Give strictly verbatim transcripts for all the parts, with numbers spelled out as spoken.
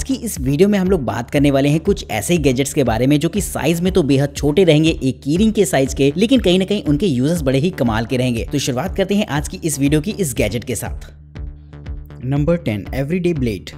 आज की इस वीडियो में हम लोग बात करने वाले हैं कुछ ऐसे गैजेट्स के बारे में जो कि साइज में तो बेहद छोटे रहेंगे एक कीरिंग के साइज के, लेकिन कहीं ना कहीं उनके यूजर्स बड़े ही कमाल के रहेंगे। तो शुरुआत करते हैं आज की इस वीडियो की इस गैजेट के साथ। Number ten, everyday blade.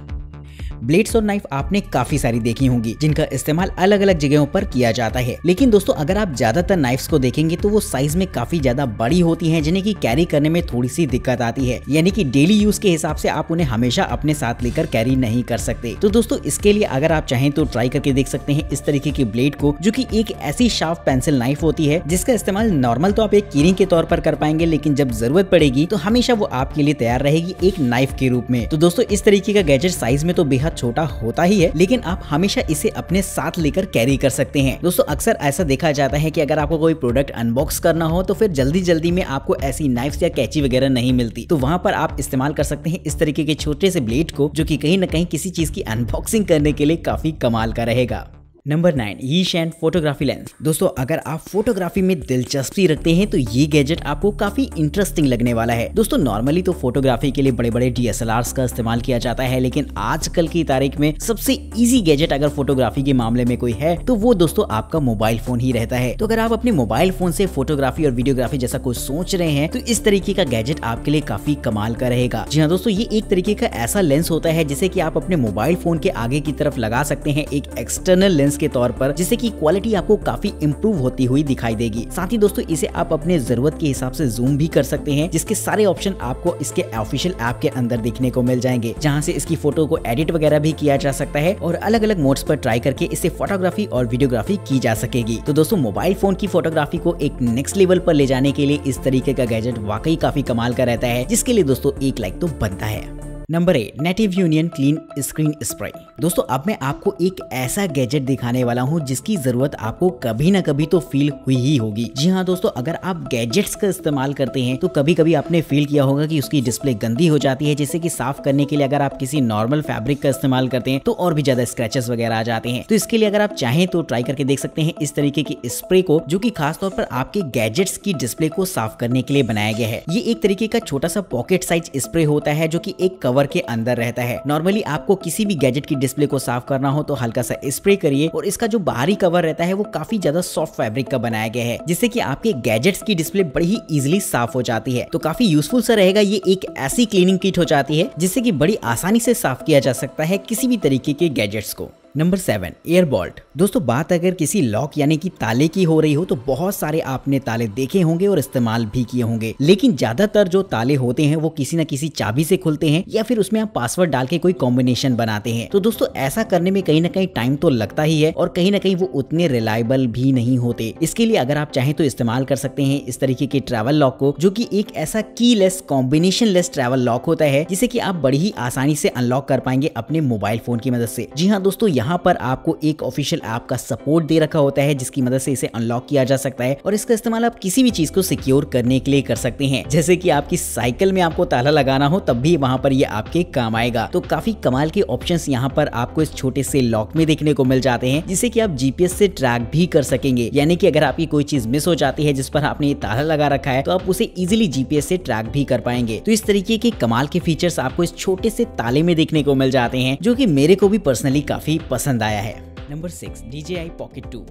Blades और नाइफ आपने काफी सारी देखी होंगी जिनका इस्तेमाल अलग अलग जगहों पर किया जाता है, लेकिन दोस्तों अगर आप ज्यादातर नाइफ्स को देखेंगे तो वो साइज में काफी ज्यादा बड़ी होती हैं, जिन्हें कि कैरी करने में थोड़ी सी दिक्कत आती है, यानी कि डेली यूज के हिसाब से आप उन्हें हमेशा अपने साथ लेकर कैरी नहीं कर सकते। तो दोस्तों इसके लिए अगर आप चाहें तो ट्राई करके देख सकते हैं इस तरीके की ब्लेड को, जो की एक ऐसी शार्प पेंसिल नाइफ होती है जिसका इस्तेमाल नॉर्मल तो आप एक कीरिंग के तौर पर कर पाएंगे, लेकिन जब जरूरत पड़ेगी तो हमेशा वो आपके लिए तैयार रहेगी एक नाइफ के रूप में। तो दोस्तों इस तरीके का गैजेट साइज में तो बेहद छोटा होता ही है, लेकिन आप हमेशा इसे अपने साथ लेकर कैरी कर सकते हैं। दोस्तों अक्सर ऐसा देखा जाता है कि अगर आपको कोई प्रोडक्ट अनबॉक्स करना हो तो फिर जल्दी जल्दी में आपको ऐसी नाइफ्स या कैंची वगैरह नहीं मिलती, तो वहाँ पर आप इस्तेमाल कर सकते हैं इस तरीके के छोटे से ब्लेड को, जो कि कहीं ना कहीं किसी चीज की अनबॉक्सिंग करने के लिए काफी कमाल का रहेगा। नंबर नाइन, यीचैन फोटोग्राफी लेंस। दोस्तों अगर आप फोटोग्राफी में दिलचस्पी रखते हैं तो ये गैजेट आपको काफी इंटरेस्टिंग लगने वाला है। दोस्तों नॉर्मली तो फोटोग्राफी के लिए बड़े बड़े डीएसएलआर्स का इस्तेमाल किया जाता है, लेकिन आजकल की तारीख में सबसे इजी गैजेट अगर फोटोग्राफी के मामले में कोई है तो वो दोस्तों आपका मोबाइल फोन ही रहता है। तो अगर आप अपने मोबाइल फोन से फोटोग्राफी और वीडियोग्राफी जैसा कुछ सोच रहे हैं तो इस तरीके का गैजेट आपके लिए काफी कमाल का रहेगा। जी हाँ दोस्तों, ये एक तरीके का ऐसा लेंस होता है जिसे की आप अपने मोबाइल फोन के आगे की तरफ लगा सकते हैं एक एक्सटर्नल लेंस के तौर पर, जिससे कि क्वालिटी आपको काफी इंप्रूव होती हुई दिखाई देगी। साथ ही दोस्तों इसे आप अपने जरूरत के हिसाब से जूम भी कर सकते हैं, जिसके सारे ऑप्शन आपको इसके ऑफिशियल ऐप के अंदर देखने को मिल जाएंगे, जहां से इसकी फोटो को एडिट वगैरह भी किया जा सकता है और अलग अलग मोड्स पर ट्राई करके इससे फोटोग्राफी और वीडियोग्राफी की जा सकेगी। तो दोस्तों मोबाइल फोन की फोटोग्राफी को एक नेक्स्ट लेवल पर ले जाने के लिए इस तरीके का गैजेट वाकई काफी कमाल का रहता है, जिसके लिए दोस्तों एक लाइक तो बनता है। Number eight, native union clean screen spray. दोस्तों अब मैं आपको एक ऐसा गैजेट दिखाने वाला हूं जिसकी जरूरत आपको कभी ना कभी तो फील हुई ही होगी। जी हाँ दोस्तों, अगर आप गैजेट्स का इस्तेमाल करते हैं तो कभी कभी आपने फील किया होगा कि उसकी डिस्प्ले गंदी हो जाती है, जैसे कि साफ करने के लिए अगर आप किसी नॉर्मल फैब्रिक का इस्तेमाल करते हैं तो और भी ज्यादा स्क्रैचेस वगैरह आ जाते हैं। तो इसके लिए अगर आप चाहें तो ट्राई करके देख सकते हैं इस तरीके की स्प्रे को, जो की खासतौर पर आपके गैजेट्स की डिस्प्ले को साफ करने के लिए बनाया गया है। ये एक तरीके का छोटा सा पॉकेट साइज स्प्रे होता है जो की एक कवर के अंदर रहता है। नॉर्मली आपको किसी भी गैजेट की डिस्प्ले को साफ करना हो तो हल्का सा स्प्रे करिए, और इसका जो बाहरी कवर रहता है वो काफी ज्यादा सॉफ्ट फैब्रिक का बनाया गया है, जिससे कि आपके गैजेट्स की डिस्प्ले बड़ी ही इजीली साफ हो जाती है। तो काफी यूजफुल सा रहेगा। ये एक ऐसी क्लीनिंग किट हो जाती है जिससे कि बड़ी आसानी से साफ किया जा सकता है किसी भी तरीके के गैजेट्स को। Number seven, AirBolt. दोस्तों बात अगर किसी लॉक यानी कि ताले की हो रही हो तो बहुत सारे आपने ताले देखे होंगे और इस्तेमाल भी किए होंगे, लेकिन ज्यादातर जो ताले होते हैं वो किसी न किसी चाबी से खुलते हैं या फिर उसमें आप पासवर्ड डाल के कोई कॉम्बिनेशन बनाते हैं। तो दोस्तों ऐसा करने में कहीं ना कहीं टाइम तो लगता ही है और कहीं ना कहीं वो उतने रिलायबल भी नहीं होते। इसके लिए अगर आप चाहें तो इस्तेमाल कर सकते हैं इस तरीके के ट्रैवल लॉक को, जो की एक ऐसा keyless combination less travel lock होता है, जिसे की आप बड़ी ही आसानी से अनलॉक कर पाएंगे अपने मोबाइल फोन की मदद से। जी हाँ दोस्तों, यहाँ पर आपको एक ऑफिशियल ऐप का सपोर्ट दे रखा होता है जिसकी मदद से इसे अनलॉक किया जा सकता है, और इसका इस्तेमाल आप किसी भी चीज को सिक्योर करने के लिए कर सकते हैं, जैसे कि आपकी साइकिल में आपको ताला लगाना हो तब भी वहाँ पर ये आपके काम आएगा। तो काफी कमाल के ऑप्शंस यहाँ पर आपको इस छोटे से लॉक में देखने को मिल जाते हैं, जिसे की आप जीपीएस से ट्रैक भी कर सकेंगे, यानी कि अगर आपकी कोई चीज मिस हो जाती है जिस पर आपने ये ताला लगा रखा है तो आप उसे इजिली जीपीएस से ट्रैक भी कर पाएंगे। तो इस तरीके के कमाल के फीचर्स आपको इस छोटे से ताले में देखने को मिल जाते हैं, जो की मेरे को भी पर्सनली काफी पसंद आया है। Number six, DJI pocket two.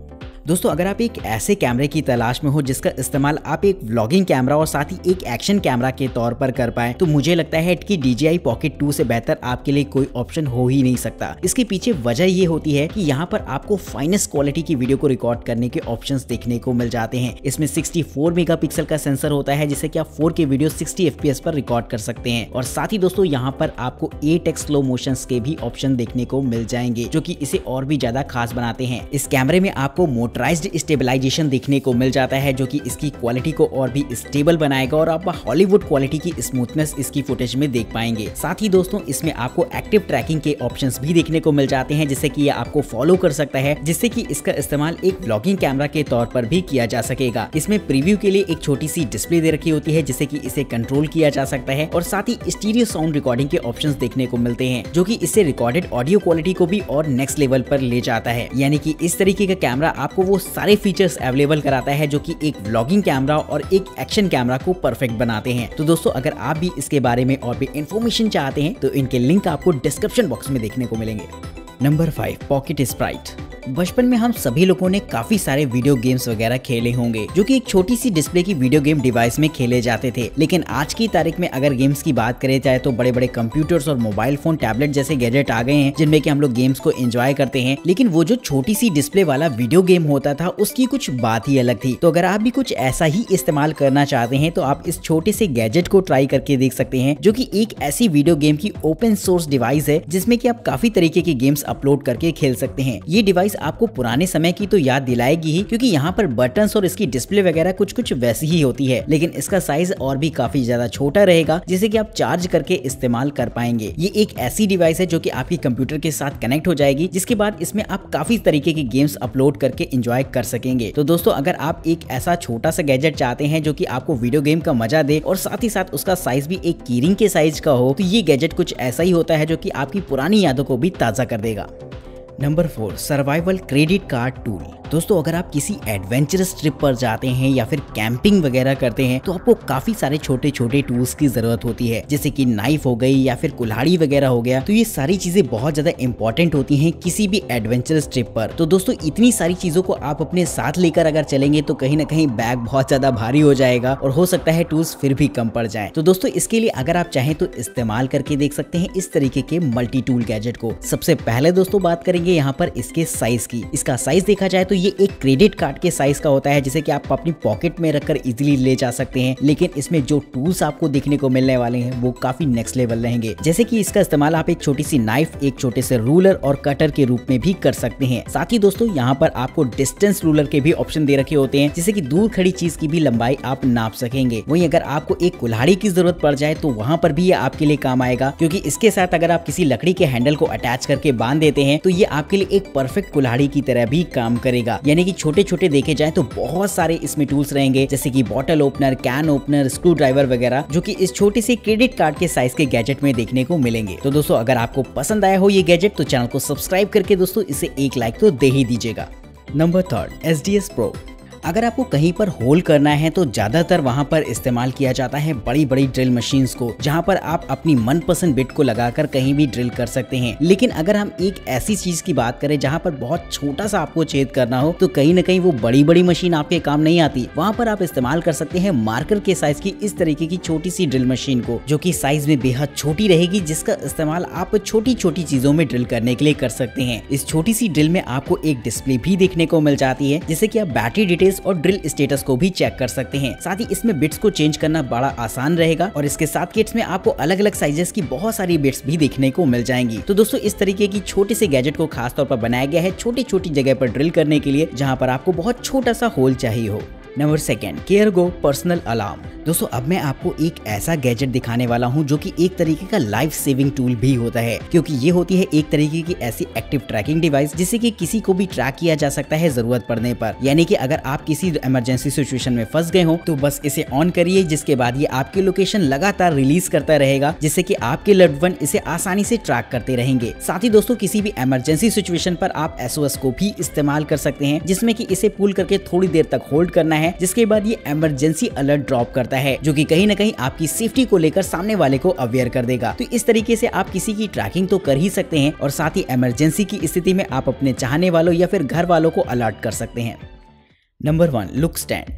दोस्तों अगर आप एक ऐसे कैमरे की तलाश में हो जिसका इस्तेमाल आप एक व्लॉगिंग कैमरा और साथ ही एक एक्शन कैमरा के तौर पर कर पाए, तो मुझे लगता है कि डीजेआई पॉकेट टू से बेहतर आपके लिए कोई ऑप्शन हो ही नहीं सकता। इसके पीछे वजह ये होती है कि यहाँ पर आपको फाइनेस्ट क्वालिटी की वीडियो को रिकॉर्ड करने के ऑप्शंस देखने को मिल जाते हैं। इसमें सिक्सटी फोर मेगापिक्सल का सेंसर होता है, जिससे कि आप four K video sixty FPS पर रिकॉर्ड कर सकते हैं, और साथ ही दोस्तों यहाँ पर आपको एट एक्स स्लो मोशन के भी ऑप्शन देखने को मिल जाएंगे, जो की इसे और भी ज्यादा खास बनाते हैं। इस कैमरे में आपको मोटराइज्ड स्टेबलाइजेशन देखने को मिल जाता है, जो कि इसकी क्वालिटी को और भी स्टेबल बनाएगा और आप हॉलीवुड क्वालिटी की स्मूथनेस इसकी फुटेज में देख पाएंगे। साथ ही दोस्तों इसमें आपको एक्टिव ट्रैकिंग के ऑप्शंस भी देखने को मिल जाते हैं, जिससे कि ये आपको फॉलो कर सकता है, जिससे कि इसका इस्तेमाल एक व्लॉगिंग कैमरा के तौर पर भी किया जा सकेगा। इसमें प्रीव्यू के लिए एक छोटी सी डिस्प्ले दे रखी होती है, जिससे की इसे कंट्रोल किया जा सकता है, और साथ ही स्टीरियो साउंड रिकॉर्डिंग के ऑप्शन देखने को मिलते हैं, जो की इससे रिकॉर्डेड ऑडियो क्वालिटी को भी और नेक्स्ट लेवल पर ले जाता है। यानी कि इस तरीके का कैमरा आपको वो सारे फीचर्स अवेलेबल कराता है जो कि एक व्लॉगिंग कैमरा और एक एक्शन कैमरा को परफेक्ट बनाते हैं। तो दोस्तों अगर आप भी इसके बारे में और भी इंफॉर्मेशन चाहते हैं तो इनके लिंक आपको डिस्क्रिप्शन बॉक्स में देखने को मिलेंगे। Number five pocket sprite. बचपन में हम सभी लोगों ने काफी सारे वीडियो गेम्स वगैरह खेले होंगे जो कि एक छोटी सी डिस्प्ले की वीडियो गेम डिवाइस में खेले जाते थे। लेकिन आज की तारीख में अगर गेम्स की बात करें जाए तो बड़े बड़े कंप्यूटर्स और मोबाइल फोन, टैबलेट जैसे गैजेट आ गए हैं जिनमें कि हम लोग गेम्स को एंजॉय करते हैं। लेकिन वो जो छोटी सी डिस्प्ले वाला वीडियो गेम होता था उसकी कुछ बात ही अलग थी। तो अगर आप भी कुछ ऐसा ही इस्तेमाल करना चाहते हैं तो आप इस छोटे से गैजेट को ट्राई करके देख सकते हैं, जो की एक ऐसी वीडियो गेम की ओपन सोर्स डिवाइस है जिसमें की आप काफी तरीके के गेम्स अपलोड करके खेल सकते हैं। ये डिवाइस आपको पुराने समय की तो याद दिलाएगी ही, क्योंकि यहाँ पर बटन्स और इसकी डिस्प्ले वगैरह कुछ कुछ वैसी ही होती है, लेकिन इसका साइज और भी काफी ज्यादा छोटा रहेगा जिसे कि आप चार्ज करके इस्तेमाल कर पाएंगे। ये एक ऐसी डिवाइस है जो कि आपकी कंप्यूटर के साथ कनेक्ट हो जाएगी, जिसके बाद इसमें आप काफी तरीके के गेम्स अपलोड करके एंजॉय कर सकेंगे। तो दोस्तों, अगर आप एक ऐसा छोटा सा गैजेट चाहते हैं जो की आपको वीडियो गेम का मजा दे और साथ ही साथ उसका साइज भी एक की रिंग के साइज का हो, तो ये गैजेट कुछ ऐसा ही होता है जो की आपकी पुरानी यादों को भी ताजा कर देगा। Number four survival credit card tool. दोस्तों, अगर आप किसी एडवेंचरस ट्रिप पर जाते हैं या फिर कैंपिंग वगैरह करते हैं तो आपको काफी सारे छोटे छोटे टूल्स की जरूरत होती है, जैसे कि नाइफ हो गई या फिर कुल्हाड़ी वगैरह हो गया। तो ये सारी चीजें बहुत ज्यादा इंपॉर्टेंट होती हैं किसी भी एडवेंचरस ट्रिप पर। तो दोस्तों, इतनी सारी चीजों को आप अपने साथ लेकर अगर चलेंगे तो कहीं ना कहीं बैग बहुत ज्यादा भारी हो जाएगा और हो सकता है टूल्स फिर भी कम पड़ जाए। तो दोस्तों, इसके लिए अगर आप चाहें तो इस्तेमाल करके देख सकते हैं इस तरीके के मल्टी टूल गैजेट को। सबसे पहले दोस्तों बात करेंगे यहाँ पर इसके साइज की। इसका साइज देखा जाए तो ये एक क्रेडिट कार्ड के साइज का होता है, जिसे कि आप अपनी पॉकेट में रखकर इजीली ले जा सकते हैं। लेकिन इसमें जो टूल्स आपको देखने को मिलने वाले हैं वो काफी नेक्स्ट लेवल रहेंगे, जैसे कि इसका इस्तेमाल आप एक छोटी सी नाइफ, एक छोटे से रूलर और कटर के रूप में भी कर सकते हैं। साथ ही दोस्तों, यहाँ पर आपको डिस्टेंस रूलर के भी ऑप्शन दे रखे होते हैं, जिससे की दूर खड़ी चीज की भी लंबाई आप नाप सकेंगे। वहीं अगर आपको एक कुल्हाड़ी की जरूरत पड़ जाए तो वहाँ पर भी ये आपके लिए काम आएगा, क्योंकि इसके साथ अगर आप किसी लकड़ी के हैंडल को अटैच करके बांध देते हैं तो ये आपके लिए एक परफेक्ट कुल्हाड़ी की तरह भी काम करेगा। यानी कि छोटे छोटे देखे जाए तो बहुत सारे इसमें टूल्स रहेंगे, जैसे कि bottle opener, can opener, screwdriver वगैरह, जो कि इस छोटे से क्रेडिट कार्ड के साइज के गैजेट में देखने को मिलेंगे। तो दोस्तों, अगर आपको पसंद आया हो ये गैजेट तो चैनल को सब्सक्राइब करके दोस्तों इसे एक लाइक तो दे ही दीजिएगा। Number third SDS pro. अगर आपको कहीं पर होल करना है तो ज्यादातर वहां पर इस्तेमाल किया जाता है बड़ी बड़ी ड्रिल मशीन्स को, जहां पर आप अपनी मनपसंद बिट को लगाकर कहीं भी ड्रिल कर सकते हैं। लेकिन अगर हम एक ऐसी चीज की बात करें जहां पर बहुत छोटा सा आपको छेद करना हो तो कहीं ना कहीं वो बड़ी बड़ी मशीन आपके काम नहीं आती। वहां पर आप इस्तेमाल कर सकते हैं मार्कर के साइज की इस तरीके की छोटी सी ड्रिल मशीन को, जो की साइज में बेहद छोटी रहेगी, जिसका इस्तेमाल आप छोटी छोटी चीजों में ड्रिल करने के लिए कर सकते हैं। इस छोटी सी ड्रिल में आपको एक डिस्प्ले भी देखने को मिल जाती है, जिससे की आप बैटरी डिटेल और ड्रिल स्टेटस को भी चेक कर सकते हैं। साथ ही इसमें बिट्स को चेंज करना बड़ा आसान रहेगा और इसके साथ किट्स में आपको अलग अलग साइजेस की बहुत सारी बिट्स भी देखने को मिल जाएंगी। तो दोस्तों, इस तरीके की छोटे से गैजेट को खास तौर पर बनाया गया है छोटी छोटी जगह पर ड्रिल करने के लिए, जहां पर आपको बहुत छोटा सा होल चाहिए हो। Number second CareGo personal alarm. दोस्तों, अब मैं आपको एक ऐसा गैजेट दिखाने वाला हूं जो कि एक तरीके का लाइफ सेविंग टूल भी होता है, क्योंकि ये होती है एक तरीके की ऐसी एक्टिव ट्रैकिंग डिवाइस जिससे कि किसी को भी ट्रैक किया जा सकता है जरूरत पड़ने पर। यानी कि अगर आप किसी इमरजेंसी सिचुएशन में फंस गए हो तो बस इसे ऑन करिए, जिसके बाद ये आपकी लोकेशन लगातार रिलीज करता रहेगा, जिससे की आपके लव्ड वन इसे आसानी से ट्रैक करते रहेंगे। साथ ही दोस्तों, किसी भी इमरजेंसी सिचुएशन पर आप एसओएस को भी इस्तेमाल कर सकते हैं, जिसमें की इसे पुल करके थोड़ी देर तक होल्ड करना है, जिसके बाद ये इमरजेंसी अलर्ट ड्रॉप करता है, जो कि कहीं ना कहीं आपकी सेफ्टी को लेकर सामने वाले को अवेयर कर देगा। तो इस तरीके से आप किसी की ट्रैकिंग तो कर ही सकते हैं और साथ ही इमरजेंसी की स्थिति में आप अपने चाहने वालों या फिर घर वालों को अलर्ट कर सकते हैं। Number one look stand.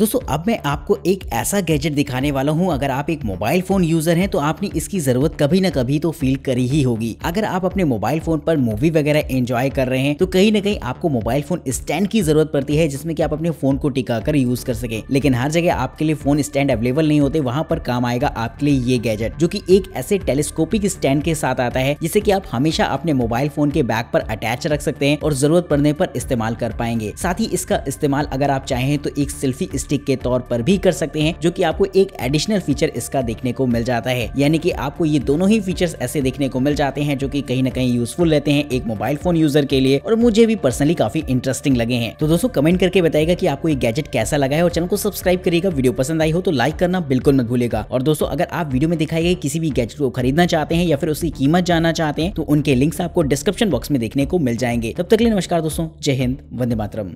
दोस्तों, अब मैं आपको एक ऐसा गैजेट दिखाने वाला हूं, अगर आप एक मोबाइल फोन यूजर हैं तो आपने इसकी जरूरत कभी ना कभी तो फील करी ही होगी। अगर आप अपने मोबाइल फोन पर मूवी वगैरह एंजॉय कर रहे हैं तो कहीं ना कहीं आपको मोबाइल फोन स्टैंड की जरूरत पड़ती है, जिसमें कि आप अपने फोन को टिका कर यूज कर सके। लेकिन हर जगह आपके लिए फोन स्टैंड अवेलेबल नहीं होते, वहां पर काम आएगा आपके लिए ये गैजेट, जो की एक ऐसे टेलीस्कोपिक स्टैंड के साथ आता है, जिससे की आप हमेशा अपने मोबाइल फोन के बैक पर अटैच रख सकते हैं और जरूरत पड़ने पर इस्तेमाल कर पाएंगे। साथ ही इसका इस्तेमाल अगर आप चाहें तो एक सेल्फी स्टिक के तौर पर भी कर सकते हैं, जो कि आपको एक एडिशनल फीचर इसका देखने को मिल जाता है। यानी कि आपको ये दोनों ही फीचर्स ऐसे देखने को मिल जाते हैं, जो कि कहीं ना कहीं यूजफुल रहते हैं एक मोबाइल फोन यूजर के लिए और मुझे भी पर्सनली काफी इंटरेस्टिंग लगे हैं। तो दोस्तों, कमेंट करके बताइएगा कि आपको ये गैजेट कैसा लगा है और चैनल को सब्सक्राइब करिएगा। वीडियो पसंद आई हो तो लाइक करना बिल्कुल मत भूलेगा। और दोस्तों, अगर आप वीडियो में दिखाई गई किसी भी गैजेट को खरीदना चाहते हैं या फिर उसकी कीमत जानना चाहते हैं तो उनके लिंक्स आपको डिस्क्रिप्शन बॉक्स में देखने को मिल जाएंगे। तब तक के लिए नमस्कार दोस्तों, जय हिंद, वंदे मातरम।